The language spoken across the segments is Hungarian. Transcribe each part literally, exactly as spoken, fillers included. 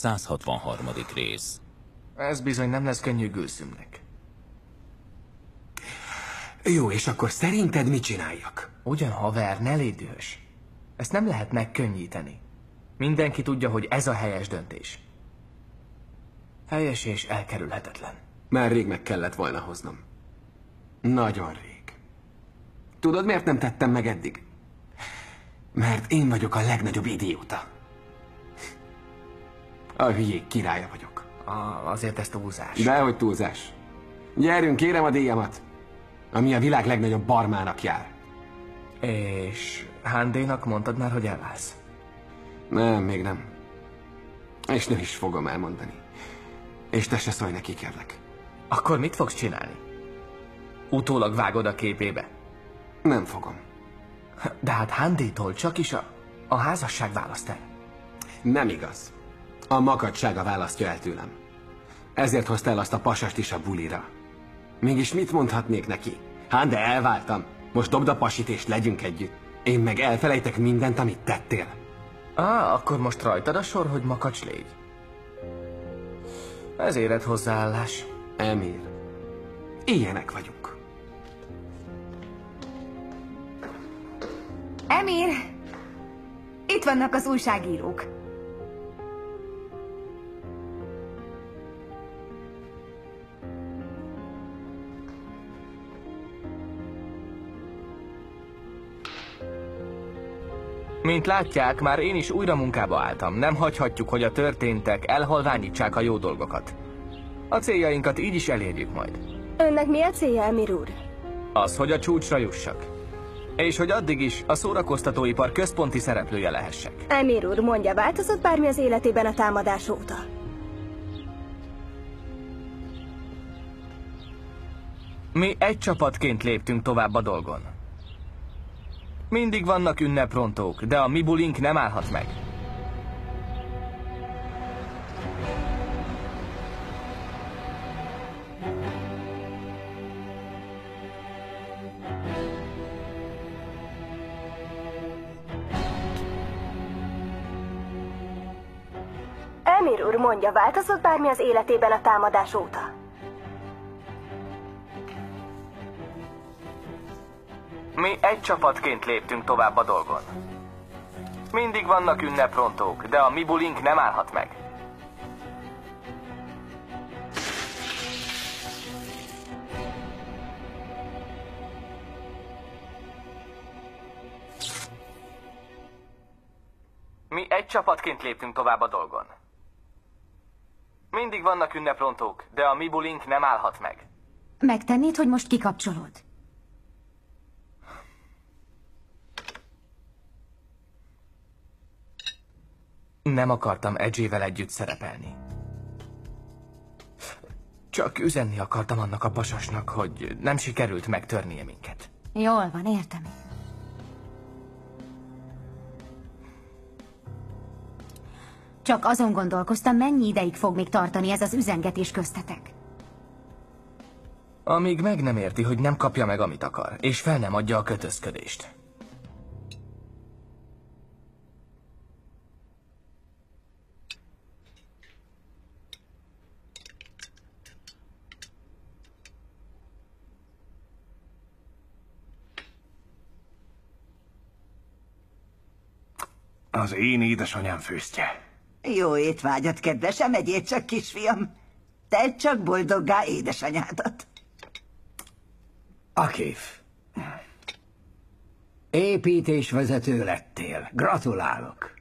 száz hatvanharmadik rész. Ez bizony nem lesz könnyű Gülszümnek. Jó, és akkor szerinted mit csináljak? Ugyan haver, ne légy dühös. Ezt nem lehet megkönnyíteni. Mindenki tudja, hogy ez a helyes döntés. Helyes és elkerülhetetlen. Már rég meg kellett volna hoznom. Nagyon rég. Tudod, miért nem tettem meg eddig? Mert én vagyok a legnagyobb idióta. A hülyék királya vagyok. A, azért ez túlzás. Dehogy túlzás. Gyerünk, kérem a díjamat, ami a világ legnagyobb barmának jár. És Handénak mondtad már, hogy elválsz? Nem, még nem. És nem is fogom elmondani. És te se szólj neki, kérlek. Akkor mit fogsz csinálni? Utólag vágod a képébe? Nem fogom. De hát Handétól csak is a, a házasság választ el. Nem igaz. A makadsága választja el tőlem. Ezért hoztál azt a pasast is a bulira. Mégis mit mondhatnék neki? Hande, elváltam. Most dobd a pasit és legyünk együtt. Én meg elfelejtek mindent, amit tettél. Á, akkor most rajtad a sor, hogy makacs légy. Ez érett hozzáállás. Emir, ilyenek vagyunk. Emir, itt vannak az újságírók. Mint látják, már én is újra munkába álltam. Nem hagyhatjuk, hogy a történtek elhalványítsák a jó dolgokat. A céljainkat így is elérjük majd. Önnek mi a célja, Emir úr? Az, hogy a csúcsra jussak. És hogy addig is a szórakoztatóipar központi szereplője lehessek. Emir úr, mondja, változott bármi az életében a támadás óta? Mi egy csapatként léptünk tovább a dolgon. Mindig vannak ünneprontók, de a mi bulink nem állhat meg. Emir úr, mondja, változott bármi az életében a támadás óta? Mi egy csapatként léptünk tovább a dolgon. Mindig vannak ünneprontók, de a mi bulink nem állhat meg. Mi egy csapatként léptünk tovább a dolgon. Mindig vannak ünneprontók, de a mi bulink nem állhat meg. Megtennéd, hogy most kikapcsolod? Nem akartam Edzsével együtt szerepelni. Csak üzenni akartam annak a pasasnak, hogy nem sikerült megtörnie minket. Jól van, értem. Csak azon gondolkoztam, mennyi ideig fog még tartani ez az üzengetés köztetek. Amíg meg nem érti, hogy nem kapja meg, amit akar, és fel nem adja a kötözködést. Az én édesanyám főztje. Jó étvágyat, kedvesem, egyél csak, kisfiam. Tedd csak boldoggá édesanyádat. Akif. Építésvezető lettél. Gratulálok.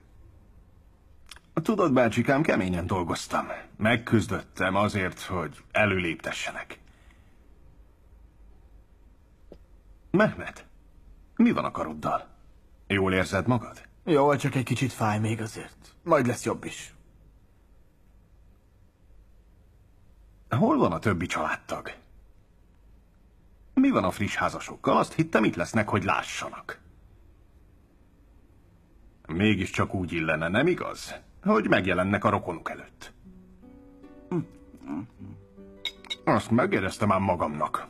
Tudod, bácsikám, keményen dolgoztam. Megküzdöttem azért, hogy előléptessenek. Mehmet, mi van a karoddal? Jól érzed magad? Jól, csak egy kicsit fáj még azért. Majd lesz jobb is. Hol van a többi családtag? Mi van a friss házasokkal? Azt hittem, itt lesznek, hogy lássanak. Mégiscsak úgy illene, nem igaz? Hogy megjelennek a rokonuk előtt. Azt megéreztem ám magamnak.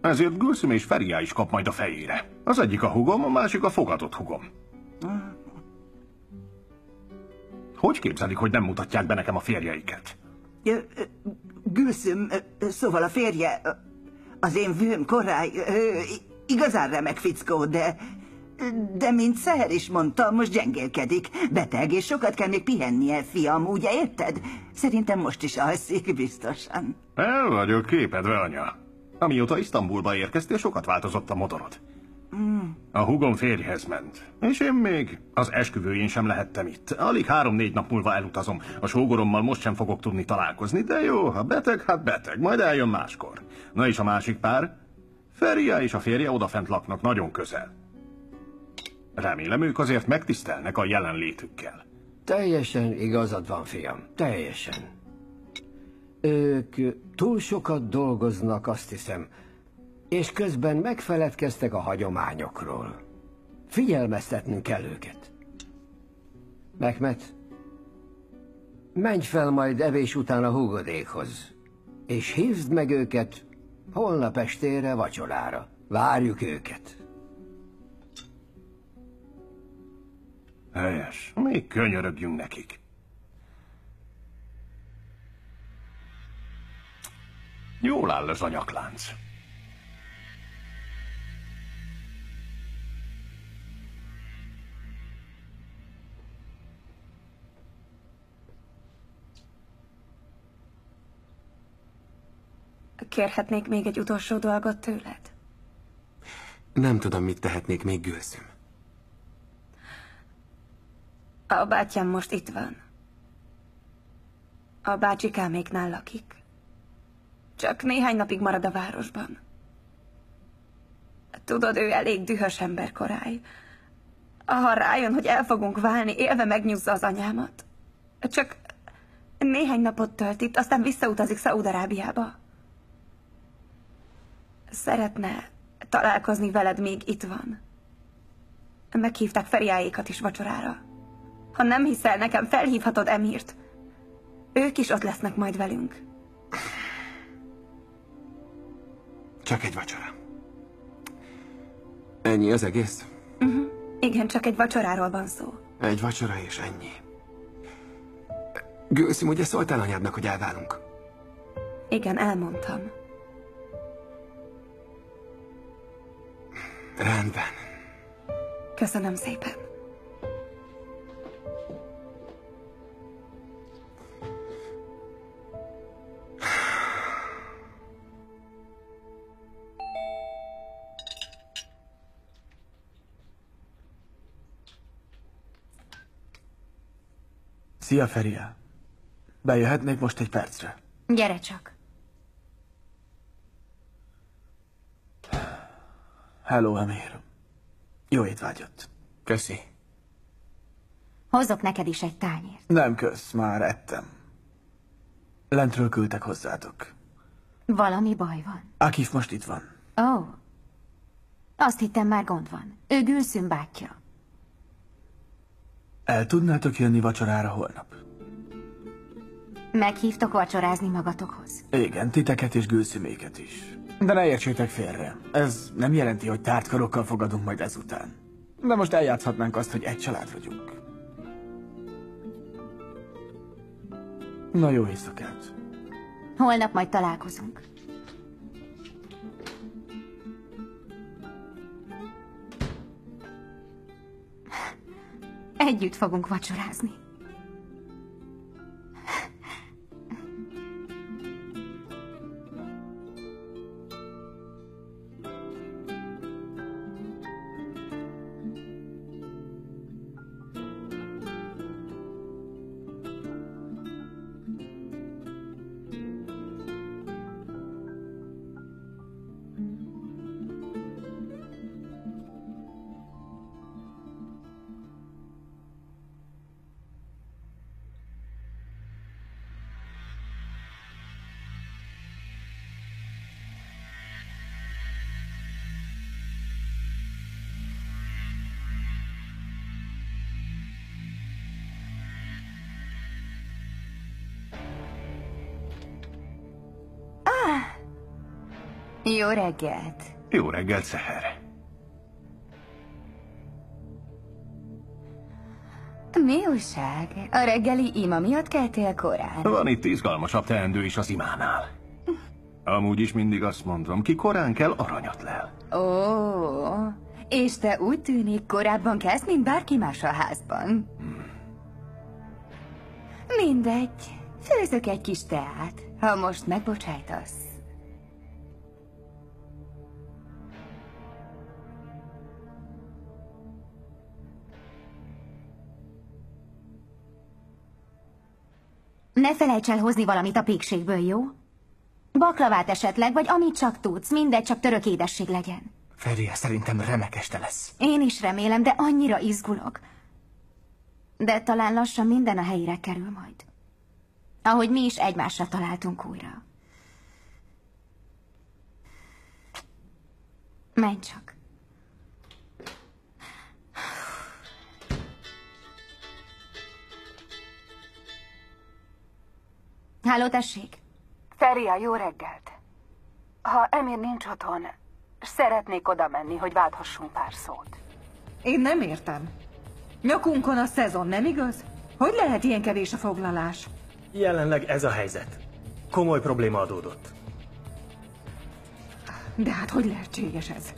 Ezért Gülszüm és Feriha is kap majd a fejére. Az egyik a hugom, a másik a fogadott hugom. Hogy képzelik, hogy nem mutatják be nekem a férjeiket? Gülszüm, szóval a férje, az én vőm Koray, igazán remek fickó, de... De mint Szeher is mondta, most gyengélkedik. Beteg, és sokat kell még pihennie, fiam, ugye érted? Szerintem most is alszik, biztosan. El vagyok képedve, anya. Amióta Isztambulba érkeztél, sokat változott a motorod. Mm. A húgom férjhez ment. És én még az esküvőjén sem lehettem itt. Alig három-négy nap múlva elutazom. A sógorommal most sem fogok tudni találkozni, de jó, ha beteg, hát beteg. Majd eljön máskor. Na és a másik pár? Feriha és a férje odafent laknak nagyon közel. Remélem, ők azért megtisztelnek a jelenlétükkel. Teljesen igazad van, fiam. Teljesen. Ők túl sokat dolgoznak, azt hiszem, és közben megfeledkeztek a hagyományokról. Figyelmeztetnünk kell őket. Mehmet, menj fel majd evés után a húgodékhoz, és hívd meg őket holnap estére vacsorára. Várjuk őket. Helyes. Még könyörögjünk nekik. Jól áll az a nyaklánc. Kérhetnék még egy utolsó dolgot tőled? Nem tudom, mit tehetnék még, Gülszüm. A bátyám most itt van. A bácsikáméknál lakik. Csak néhány napig marad a városban. Tudod, ő elég dühös ember, Korály. Ha rájön, hogy el fogunk válni, élve megnyúzza az anyámat. Csak néhány napot tölt itt, aztán visszautazik Szaúd-Arábiába. Szeretne találkozni veled, még itt van. Meghívták Feriháékat is vacsorára. Ha nem hiszel nekem, felhívhatod Emirt. Ők is ott lesznek majd velünk. Csak egy vacsora. Ennyi az egész? Uh-huh. Igen, csak egy vacsoráról van szó. Egy vacsora és ennyi. Gülszüm, ugye szóltál anyádnak, hogy elválunk? Igen, elmondtam. Rendben. Köszönöm szépen. Szia, Feriha. Bejöhetnék most egy percre? Gyere csak. Hello, Emir. Jó étvágyat. Köszi. Hozzok neked is egy tányért. Nem kösz, már ettem. Lentről küldtek hozzátok. Valami baj van? Akif most itt van. Ó. Azt hittem, már gond van. Ő Gülszüm bátyja. El tudnátok jönni vacsorára holnap? Meghívtok vacsorázni magatokhoz? Igen, titeket és Gülszüméket is. De ne értsétek félre, ez nem jelenti, hogy tártkarokkal fogadunk majd ezután. De most eljátszhatnánk azt, hogy egy család vagyunk. Na, jó éjszakát. Holnap majd találkozunk. Együtt fogunk vacsorázni. Jó reggelt! Jó reggelt, Szeher! mi újság? A reggeli ima miatt keltél korán? Van itt izgalmasabb teendő is az imánál. Amúgy is mindig azt mondom, ki korán kell, aranyat lel. Ó, és te úgy tűnik, korábban kezd, mint bárki más a házban. Hmm. Mindegy, főzök egy kis teát, ha most megbocsájtasz. Ne felejts el hozni valamit a pékségből, jó? Baklavát esetleg, vagy amit csak tudsz, mindegy, csak török édesség legyen. Feriha, szerintem remek este lesz. Én is remélem, de annyira izgulok. De talán lassan minden a helyére kerül majd. Ahogy mi is egymásra találtunk újra. Menj csak. Háló, tessék! Feriha, jó reggelt! Ha Emir nincs otthon, szeretnék oda menni, hogy válthassunk pár szót. Én nem értem. Nyakunkon a szezon, nem igaz? Hogy lehet ilyen kevés a foglalás? Jelenleg ez a helyzet. Komoly probléma adódott. De hát hogy lehetséges ez?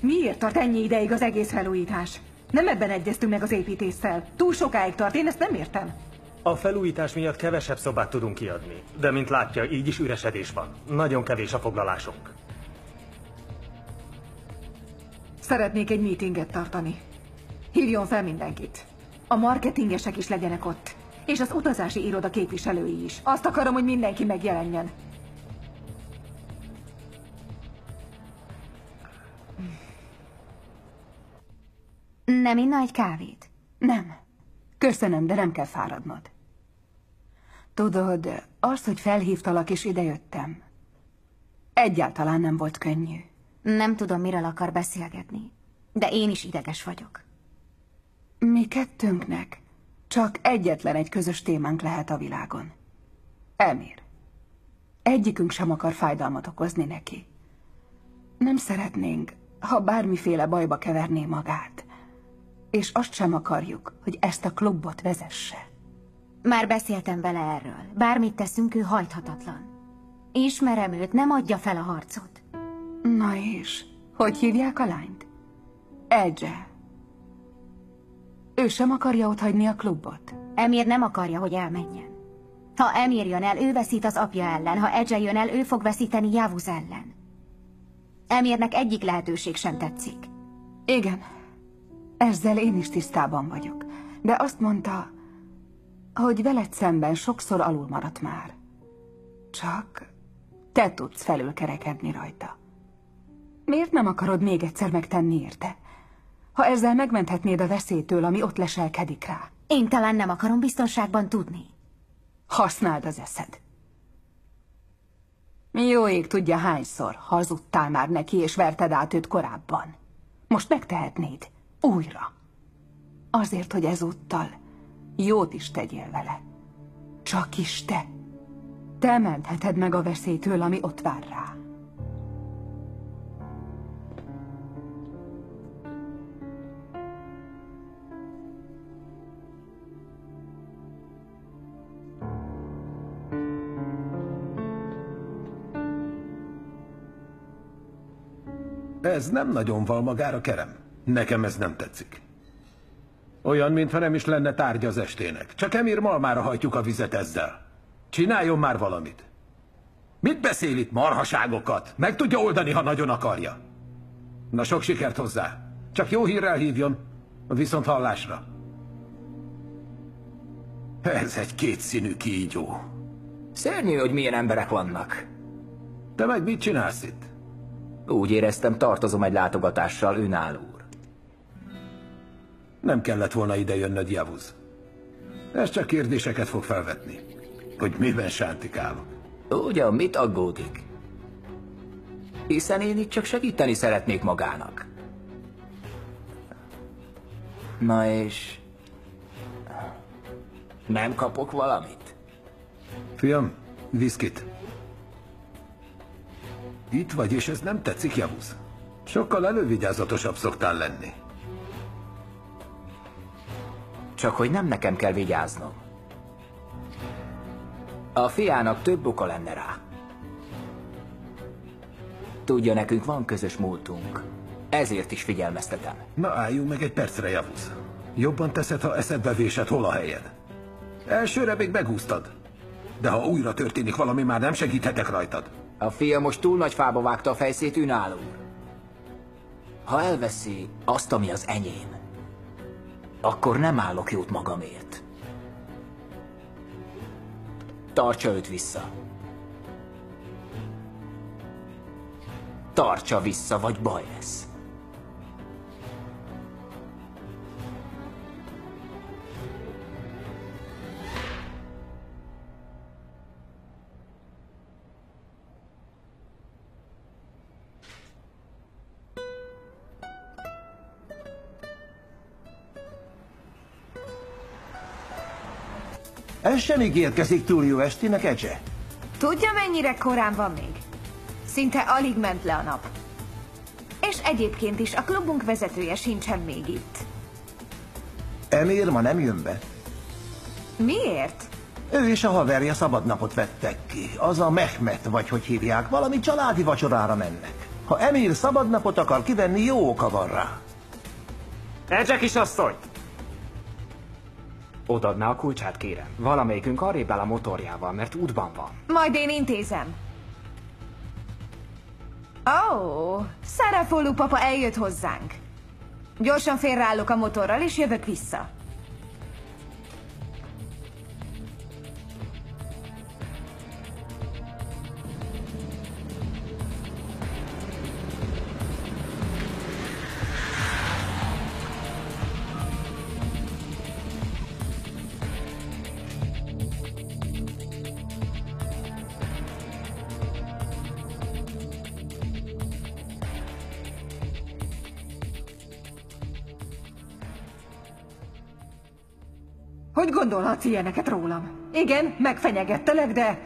Miért tart ennyi ideig az egész felújítás? Nem ebben egyeztünk meg az építéssel. Túl sokáig tart, én ezt nem értem. A felújítás miatt kevesebb szobát tudunk kiadni, de mint látja, így is üresedés van. Nagyon kevés a foglalásunk. Szeretnék egy meetinget tartani. Hívjon fel mindenkit. A marketingesek is legyenek ott, és az utazási iroda képviselői is. Azt akarom, hogy mindenki megjelenjen. Nem inna egy kávét? Nem. Köszönöm, de nem kell fáradnod. Tudod, az, hogy felhívtalak és idejöttem, egyáltalán nem volt könnyű. Nem tudom, miről akar beszélgetni, de én is ideges vagyok. Mi kettőnknek csak egyetlen egy közös témánk lehet a világon. Emir. Egyikünk sem akar fájdalmat okozni neki. Nem szeretnénk, ha bármiféle bajba keverné magát. És azt sem akarjuk, hogy ezt a klubot vezesse. Már beszéltem vele erről. Bármit teszünk, ő hajthatatlan. Ismerem őt, nem adja fel a harcot. Na és? Hogy hívják a lányt? Ece. Ő sem akarja otthagyni a klubot. Emir nem akarja, hogy elmenjen. Ha Emir jön el, ő veszít az apja ellen. Ha Ece jön el, ő fog veszíteni Yavuz ellen. Emirnek egyik lehetőség sem tetszik. Igen. Ezzel én is tisztában vagyok, de azt mondta, hogy veled szemben sokszor alul maradt már. Csak te tudsz felülkerekedni rajta. Miért nem akarod még egyszer megtenni érte? Ha ezzel megmenthetnéd a veszélytől, ami ott leselkedik rá. Én talán nem akarom biztonságban tudni. Használd az eszed. Jó ég tudja, hányszor hazudtál már neki, és verted át őt korábban. Most megtehetnéd. Újra. Azért, hogy ezúttal jót is tegyél vele. Csak is te. Te mentheted meg a veszélytől, ami ott vár rá. Ez nem nagyon val magára, kerem. Nekem ez nem tetszik. Olyan, mintha nem is lenne tárgy az estének. Csak Emir malmára hajtjuk a vizet ezzel. Csináljon már valamit. Mit beszél itt, marhaságokat? Meg tudja oldani, ha nagyon akarja. Na, sok sikert hozzá. Csak jó hírrel hívjon. Viszont hallásra. Ez egy kétszínű kígyó. Szörnyű, hogy milyen emberek vannak. Te meg mit csinálsz itt? Úgy éreztem, tartozom egy látogatással, Ünal úr. Nem kellett volna ide jönnöd, Yavuz. Ez csak kérdéseket fog felvetni. Hogy miben sántikálok. Ugyan, mit aggódik? Hiszen én itt csak segíteni szeretnék magának. Na és... nem kapok valamit? Fiam, viszkit. Itt vagy, és ez nem tetszik, Yavuz. Sokkal elővigyázatosabb szoktál lenni. Csak hogy nem nekem kell vigyáznom. A fiának több oka lenne rá. Tudja, nekünk van közös múltunk. Ezért is figyelmeztetem. Na, álljunk meg egy percre, Yavuz. Jobban teszed, ha eszedbe vésed, hol a helyed. Elsőre még megúsztad. De ha újra történik valami, már nem segíthetek rajtad. A fia most túl nagy fába vágta a fejszét, Ünal úr. Ha elveszi azt, ami az enyém, akkor nem állok jót magamért. Tartsa őt vissza. Tartsa vissza, vagy baj lesz. Ez sem ígérkezik túl jó estének, Ece. Tudja, mennyire korán van még? Szinte alig ment le a nap. És egyébként is a klubunk vezetője sincsen még itt. Emir ma nem jön be. Miért? Ő és a haverja szabad napot vettek ki. Az a Mehmet, vagy hogy hívják, valami családi vacsorára mennek. Ha Emir szabad napot akar kivenni, jó oka van rá. Ece kisasszony! Odadná a kulcsát, kérem. Valamelyikünk arrébb áll a motorjával, mert útban van. Majd én intézem. Ó, oh, Szarafólu papa eljött hozzánk. Gyorsan félreállok a motorral, és jövök vissza. Hogy gondolhatsz ilyeneket rólam? Igen, megfenyegettelek, de...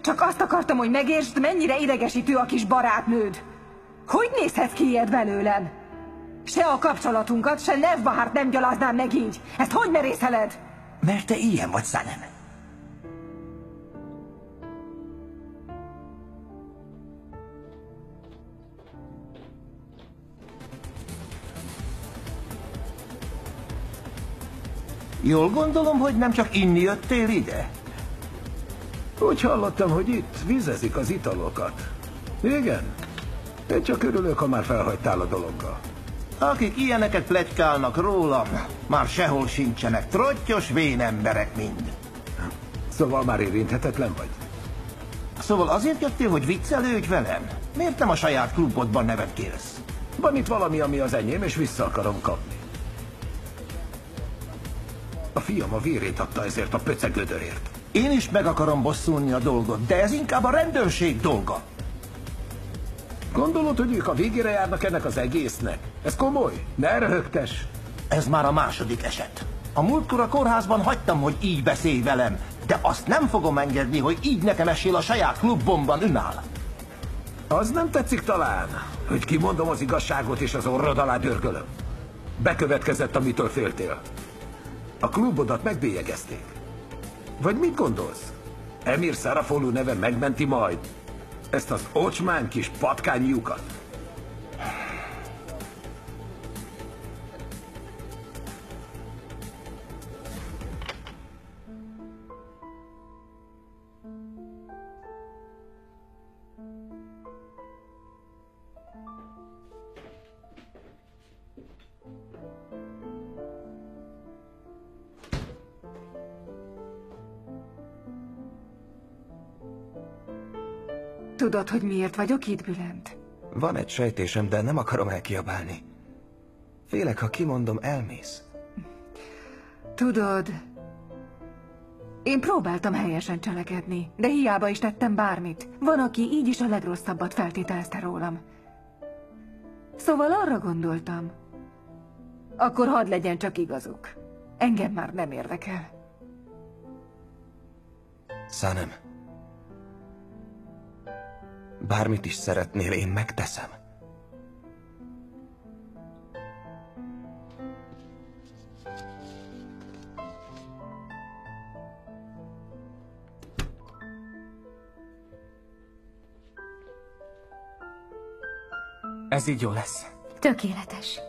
csak azt akartam, hogy megértsd, mennyire idegesítő a kis barátnőd. Hogy nézhetsz ki ilyet belőlem? Se a kapcsolatunkat, se Nevbahárt nem gyaláznám meg így. Ezt hogy merészeled? Mert te ilyen vagy, Szalem. Jól gondolom, hogy nem csak inni jöttél ide? Úgy hallottam, hogy itt vizezik az italokat. Igen? Én csak örülök, ha már felhagytál a dologgal. Akik ilyeneket pletykálnak rólam, már sehol sincsenek, trottyos vén emberek mind. Szóval már érinthetetlen vagy? Szóval azért jöttél, hogy viccelődj velem? Miért nem a saját klubodban nevet kérsz? Van itt valami, ami az enyém, és vissza akarom kapni. A fiam a vérét adta ezért a pöcegödörért. Én is meg akarom bosszulni a dolgot, de ez inkább a rendőrség dolga. Gondolod, hogy ők a végére járnak ennek az egésznek? Ez komoly? Ne röhögtess! Ez már a második eset. A múltkor a kórházban hagytam, hogy így beszélj velem, de azt nem fogom engedni, hogy így nekem esél a saját klubomban, Ünal. Az nem tetszik talán, hogy kimondom az igazságot és az orrod alá dörgölöm. Bekövetkezett, amitől féltél. A klubodat megbélyegezték. Vagy mit gondolsz? Emir Szarafolu neve megmenti majd ezt az ocsmány kis patkányjukat. Tudod, hogy miért vagyok itt, Bülent? Van egy sejtésem, de nem akarom elkiabálni. Félek, ha kimondom, elmész. Tudod, én próbáltam helyesen cselekedni, de hiába is tettem bármit. Van, aki így is a legrosszabbat feltételezte rólam. Szóval arra gondoltam, akkor hadd legyen csak igazuk. Engem már nem érdekel. Szalem. Bármit is szeretnél, én megteszem. Ez így jó lesz. Tökéletes.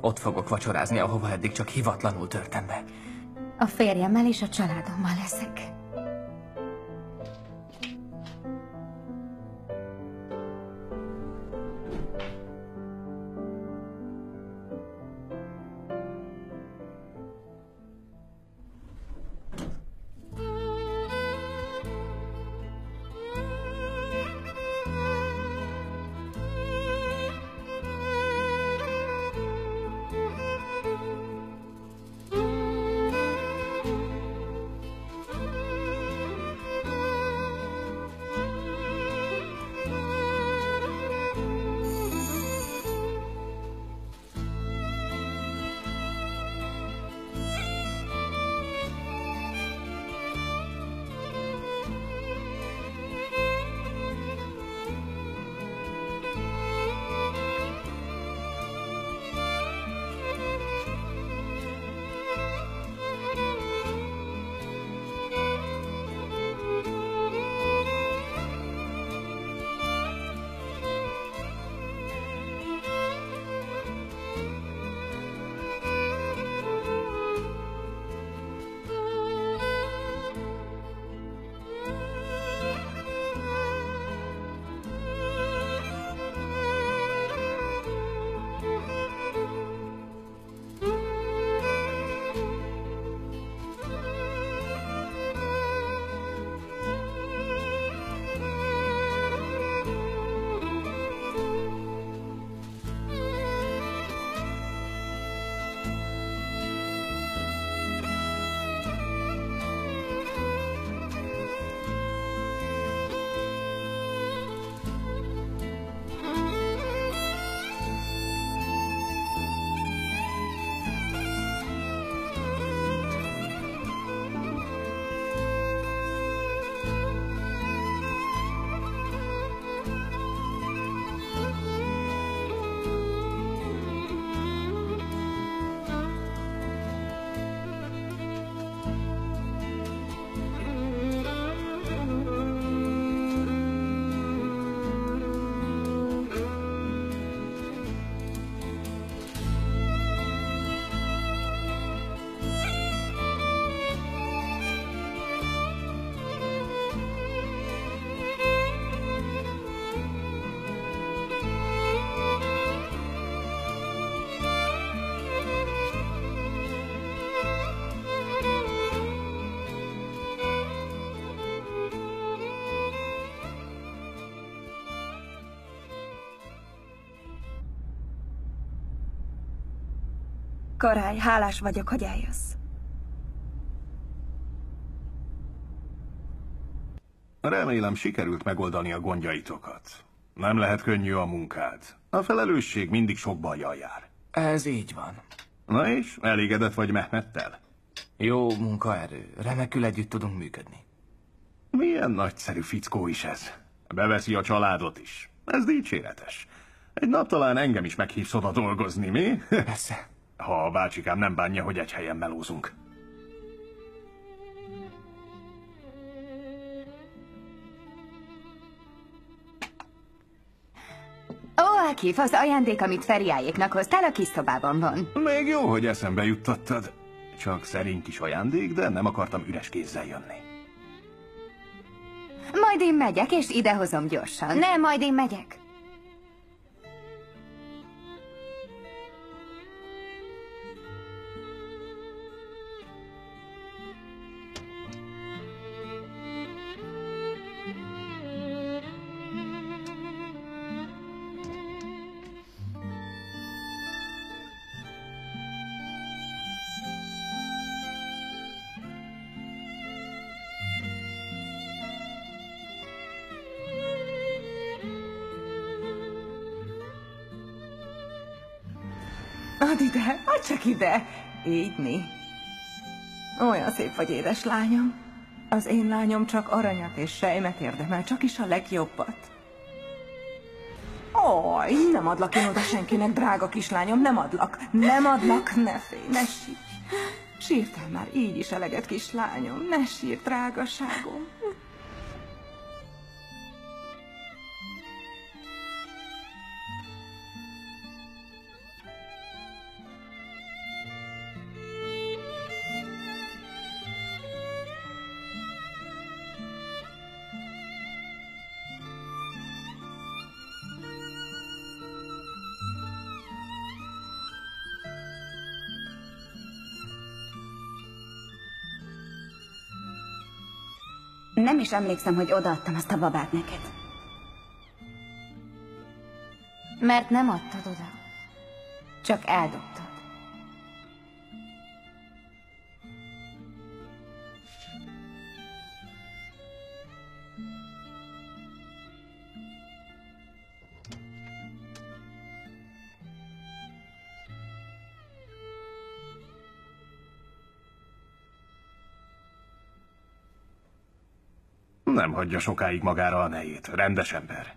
Ott fogok vacsorázni, ahova eddig csak hivatlanul törtem be. A férjemmel és a családommal leszek. Koray, hálás vagyok, hogy eljössz. Remélem, sikerült megoldani a gondjaitokat. Nem lehet könnyű a munkád. A felelősség mindig sok bajjal jár. Ez így van. Na és, elégedett vagy Mehmettel? Jó munkaerő. Remekül együtt tudunk működni. Milyen nagyszerű fickó is ez. Beveszi a családot is. Ez dicséretes. Egy nap talán engem is meghívsz oda dolgozni, mi? Persze. Ha a bácsikám nem bánja, hogy egy helyen melózunk. Ó, Akif, az ajándék, amit Feriháéknak hoztál, a kis szobában van. Még jó, hogy eszembe juttattad. Csak szerény kis ajándék, de nem akartam üres kézzel jönni. Majd én megyek, és idehozom gyorsan. Nem, majd én megyek. Add ide, add csak ide! Így mi? Olyan szép vagy, édes lányom. Az én lányom csak aranyat és sejmet érdemel, csak is a legjobbat. Jaj, nem adlak én oda senkinek, drága kislányom, nem adlak, nem adlak, ne félj, ne sírj. Sírtál már így is eleget, kislányom, ne sírj, drágaságom. Nem is emlékszem, hogy odaadtam azt a babát neked. Mert nem adtad oda. Csak eldobtad. Nem hagyja sokáig magára a nejét. Rendes ember.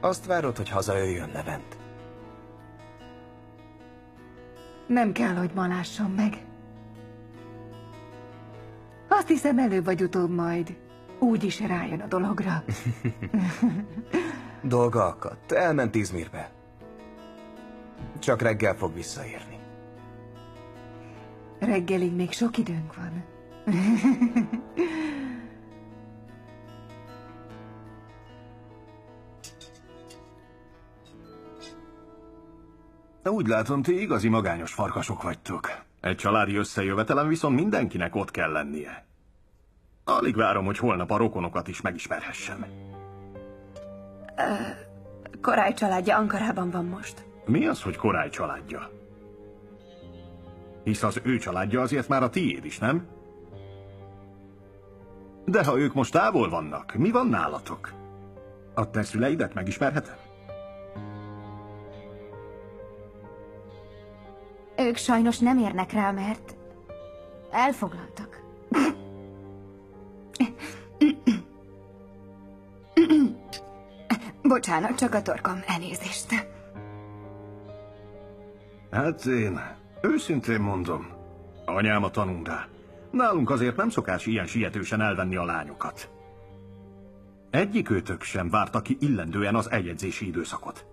Azt várod, hogy hazajöjjön Levend? Nem kell, hogy ma lássam meg. Azt hiszem, előbb vagy utóbb majd úgy is rájön a dologra. Dolga akadt. Elment Izmirbe. Csak reggel fog visszaérni. Reggelig még sok időnk van. Úgy látom, ti igazi magányos farkasok vagytok. Egy családi összejövetelen viszont mindenkinek ott kell lennie. Alig várom, hogy holnap a rokonokat is megismerhessem. Uh, Koray családja Ankarában van most. Mi az, hogy Koray családja? Hisz az ő családja azért már a tiéd is, nem? De ha ők most távol vannak, mi van nálatok? A te szüleidet megismerhetem? Ők sajnos nem érnek rá, mert elfoglaltak. Bocsánat, csak a torkom, elnézést. Hát én őszintén mondom, anyám a tanundá. Nálunk azért nem szokás ilyen sietősen elvenni a lányokat. Egyik őtök sem várta ki illendően az eljegyzési időszakot.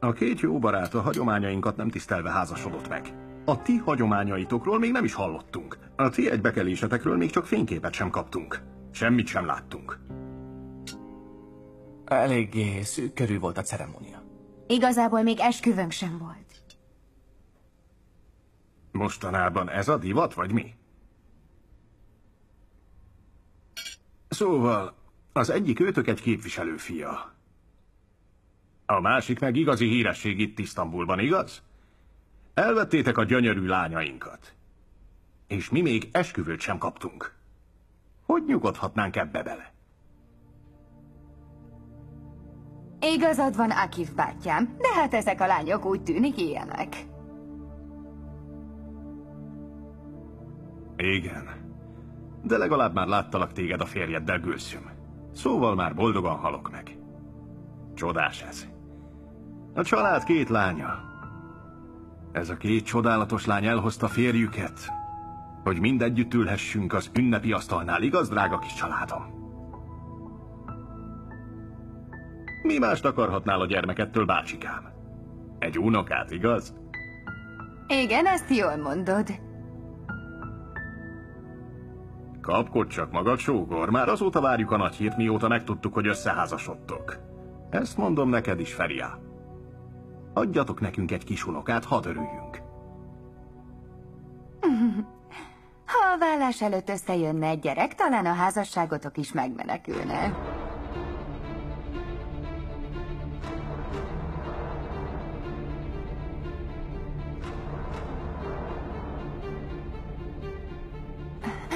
A két jó barát a hagyományainkat nem tisztelve házasodott meg. A ti hagyományaitokról még nem is hallottunk. A ti egybekelésetekről még csak fényképet sem kaptunk. Semmit sem láttunk. Eléggé szűk körül volt a ceremónia. Igazából még esküvőnk sem volt. Mostanában ez a divat, vagy mi? Szóval, az egyik őtök egy képviselő fia. A másik meg igazi híresség itt Isztambulban, igaz? Elvettétek a gyönyörű lányainkat. És mi még esküvőt sem kaptunk. Hogy nyugodhatnánk ebbe bele? Igazad van, Akif bátyám, de hát ezek a lányok úgy tűnik ilyenek. Igen. De legalább már láttalak téged a férjeddel, Gülsüm. Szóval már boldogan halok meg. Csodás ez. A család két lánya. Ez a két csodálatos lány elhozta férjüket, hogy mindegyütt ülhessünk az ünnepi asztalnál, igaz, drága kis családom? Mi mást akarhatnál a gyermekettől, bácsikám? Egy unokát, igaz? Igen, ezt jól mondod. Kapkodj csak magad, sógor, már azóta várjuk a nagy hírt, mióta megtudtuk, hogy összeházasodtok. Ezt mondom neked is, Feriha. Adjatok nekünk egy kis unokát, hadd örüljünk. Ha a vállás előtt összejönne egy gyerek, talán a házasságotok is megmenekülne.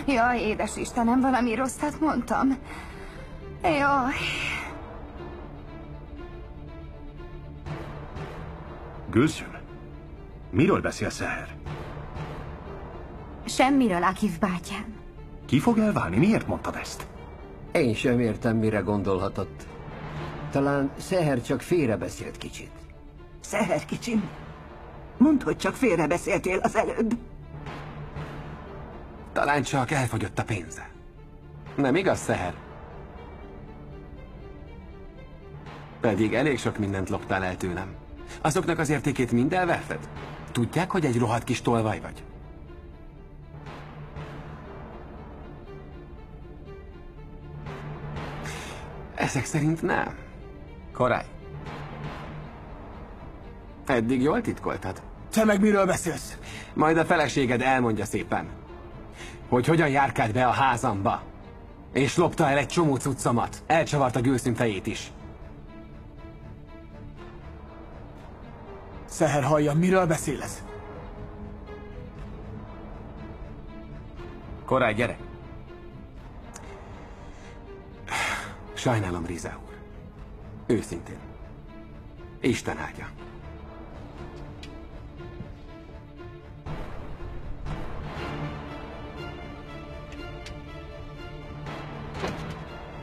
Jaj, édes Istenem, valami rosszat mondtam. Jaj. Gülsüm, miről beszél Szeher? Semmiről, Akif bátyám. Ki fog elválni? Miért mondtad ezt? Én sem értem, mire gondolhatott. Talán Szeher csak félrebeszélt kicsit. Szeher kicsim? Mondd, hogy csak félrebeszéltél az előbb. Talán csak elfogyott a pénze. Nem igaz, Szeher? Pedig elég sok mindent loptál el tőlem. Azoknak az értékét mind elverted? Tudják, hogy egy rohadt kis tolvaj vagy? Ezek szerint nem. Koray. Eddig jól titkoltad. Te meg miről beszélsz? Majd a feleséged elmondja szépen, hogy hogyan járkált be a házamba. És lopta el egy csomó cuccomat. Elcsavarta Gülszüm fejét is. Szeher, hallja, miről beszélsz? Koray, gyere! Sajnálom, Riza úr. Őszintén. Isten áldja.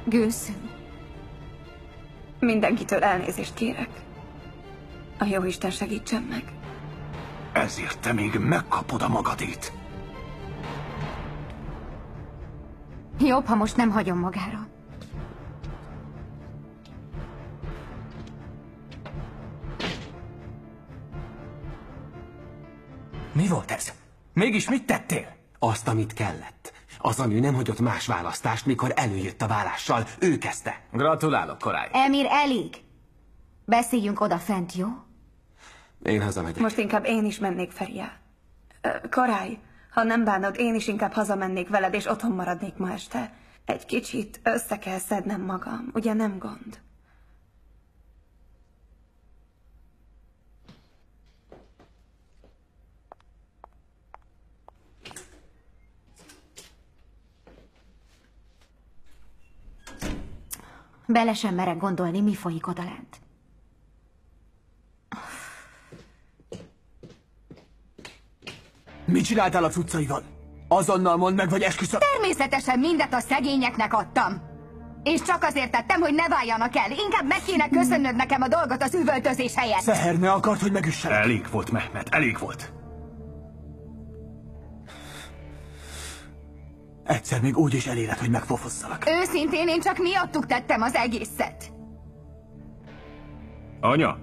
Gülszüm. Mindenkitől elnézést kérek. A jóisten segítsen meg. Ezért te még megkapod a magadét. Jobb, ha most nem hagyom magára. Mi volt ez? Mégis mit tettél? Azt, amit kellett. Az a nő nem hagyott más választást, mikor előjött a válással. Ő kezdte. Gratulálok, Koray. Emir, elég. Beszéljünk odafent, jó? Én hazamegyek. Most inkább én is mennék, Feriha. Koray, ha nem bánod, én is inkább hazamennék veled, és otthon maradnék ma este. Egy kicsit össze kell szednem magam, ugye nem gond? Bele sem merek gondolni, mi folyik odalent. Mit csináltál a cuccaival? Azonnal mondd meg, vagy esküszöm. Természetesen mindet a szegényeknek adtam. És csak azért tettem, hogy ne váljanak el. Inkább meg kéne köszönnöd nekem a dolgot az üvöltözés helyett. Szeher, ne akart, hogy megüsselek. Elég volt, Mehmet, elég volt. Egyszer még úgy is eléred, hogy megfofosszalak. Őszintén én csak miattuk tettem az egészet. Anya!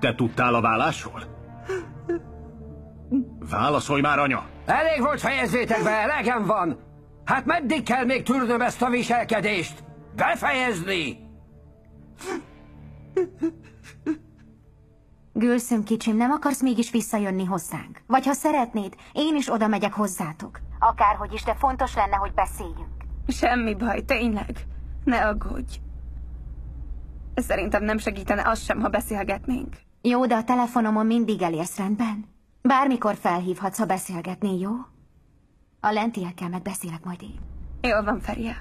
Te tudtál a vállásról? Válaszolj már, anya! Elég volt, fejezzétek be, elegem van! Hát meddig kell még tűrnöm ezt a viselkedést? Befejezni! Gülszüm kicsim, nem akarsz mégis visszajönni hozzánk? Vagy ha szeretnéd, én is oda megyek hozzátok. Akárhogy is, de fontos lenne, hogy beszéljünk. Semmi baj, tényleg. Ne aggódj. Szerintem nem segítene az sem, ha beszélgetnénk. Jó, de a telefonomon mindig elérsz, rendben? Bármikor felhívhatsz, ha beszélgetnél, jó? A lentiekkel megbeszélek majd én. Jól van, Feriha.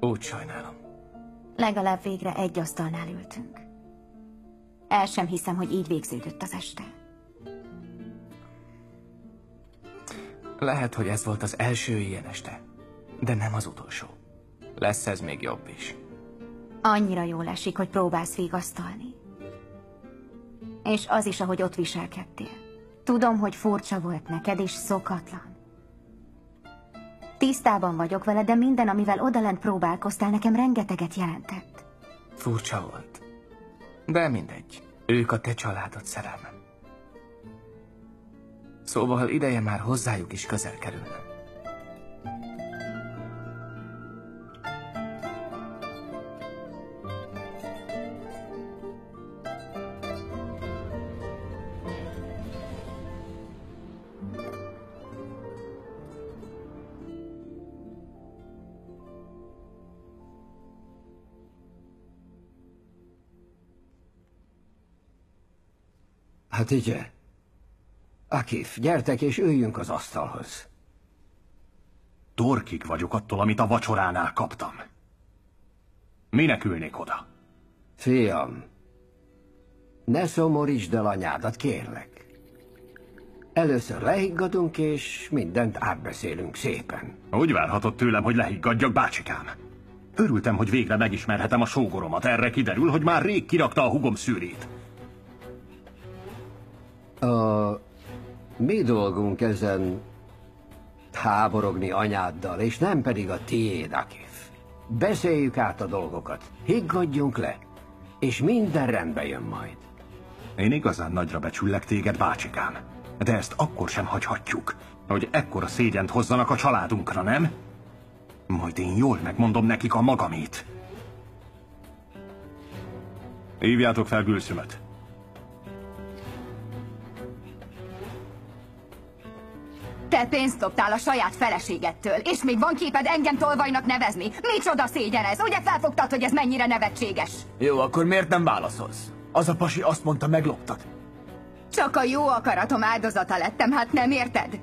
Úgy sajnálom. Legalább végre egy asztalnál ültünk. El sem hiszem, hogy így végződött az este. Lehet, hogy ez volt az első ilyen este, de nem az utolsó. Lesz ez még jobb is. Annyira jól esik, hogy próbálsz vigasztalni. És az is, ahogy ott viselkedtél. Tudom, hogy furcsa volt neked, és szokatlan. Tisztában vagyok vele, de minden, amivel odalent próbálkoztál, nekem rengeteget jelentett. Furcsa volt. De mindegy. Ők a te családod, szerelmem. Szóval ideje már hozzájuk is közel kerülne. Hatice, Akif, gyertek és üljünk az asztalhoz. Torkig vagyok attól, amit a vacsoránál kaptam. Minek ülnék oda? Fiam, ne szomorítsd el anyádat, kérlek. Először lehiggadunk, és mindent átbeszélünk szépen. Úgy várhatott tőlem, hogy lehiggadjak, bácsikám. Örültem, hogy végre megismerhetem a sógoromat. Erre kiderül, hogy már rég kirakta a húgom szűrét. A mi dolgunk ezen háborogni anyáddal, és nem pedig a tiéd, Akif. Beszéljük át a dolgokat, higgadjunk le, és minden rendbe jön majd. Én igazán nagyra becsüllek téged, bácsikám, de ezt akkor sem hagyhatjuk, hogy ekkora szégyent hozzanak a családunkra, nem? Majd én jól megmondom nekik a magamét. Hívjátok fel Gülszümöt. Te pénzt dobtál a saját feleségettől, és még van képed engem tolvajnak nevezni. Micsoda szégyen ez! Ugye felfogtad, hogy ez mennyire nevetséges? Jó, akkor miért nem válaszolsz? Az a pasi azt mondta, megloptad. Csak a jó akaratom áldozata lettem, hát nem érted?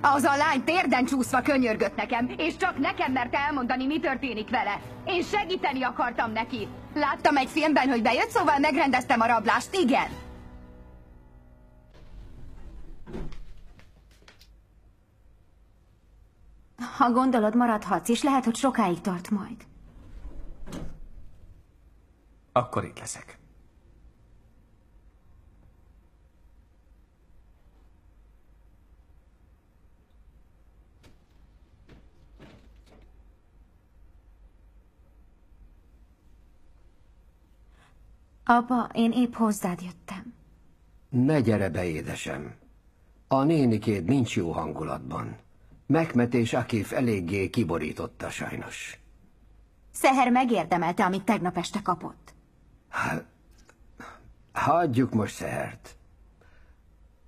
Az a lány térden csúszva könyörgött nekem, és csak nekem mert elmondani, mi történik vele. Én segíteni akartam neki. Láttam egy filmben, hogy bejött, szóval megrendeztem a rablást, igen. Ha gondolod, maradhatsz, és lehet, hogy sokáig tart majd. Akkor itt leszek. Apa, én épp hozzád jöttem. Ne gyere be, édesem. A nénikéd nincs jó hangulatban. Mehmet és Akif eléggé kiborította sajnos. Szeher megérdemelte, amit tegnap este kapott. Hát, hagyjuk most Szehert.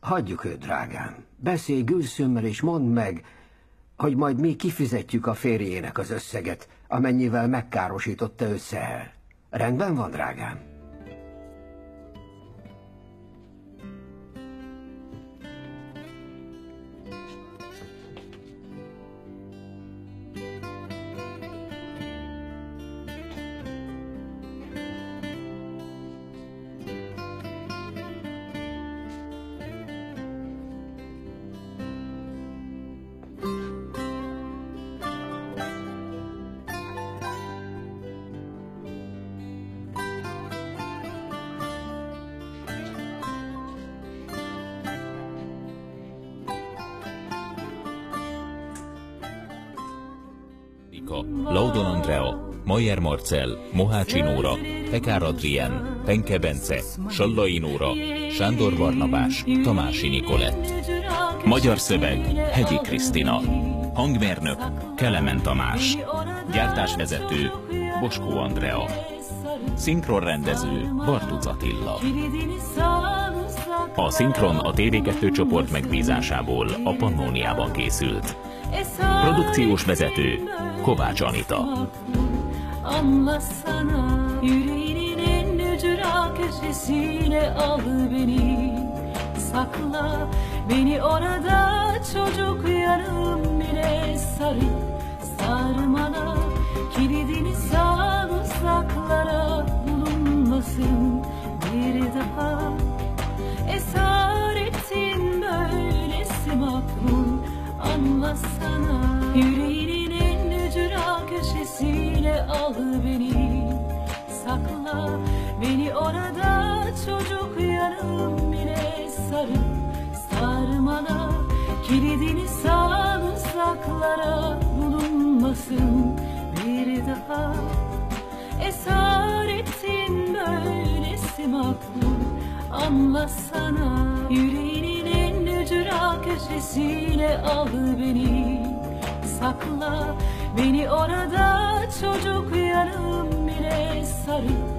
Hagyjuk őt, drágám. Beszélj Gülszümmel és mondd meg, hogy majd mi kifizetjük a férjének az összeget, amennyivel megkárosította őt Szeher. Rendben van, drágám? Laudon Andrea, Mayer Marcell, Mohácsi Nóra, Pekár Adrien, Penke Bence, Sallai Nóra, Sándor Barnabás, Tamási Nikolett. Magyar szöveg Hegyi Krisztina. Hangmérnök Kelemen Tamás. Gyártásvezető Boskó Andrea. Szinkronrendező Bartuc Attila. A szinkron a té vé kettő csoport megbízásából a Pannóniában készült. Produkciós vezető Kovács Anita. Anla sana yüreğinin en ücra köşesine al beni, sakla beni orada çocuk yarım bile sarı sarmana kilidini sağ uzaklara bulunmasın bir defa esaretin böylesi maklum anla sana yüreğinin ücra köşesiyle al beni, sakla beni orada çocuk yarım bile sarı sarmana kilidini sağ uzaklara bulunmasın bir daha esaretin böylesi makbul anlasana yüreğinin hatıra köşesine al beni, sakla beni orada çocuk yanım bile sarıl.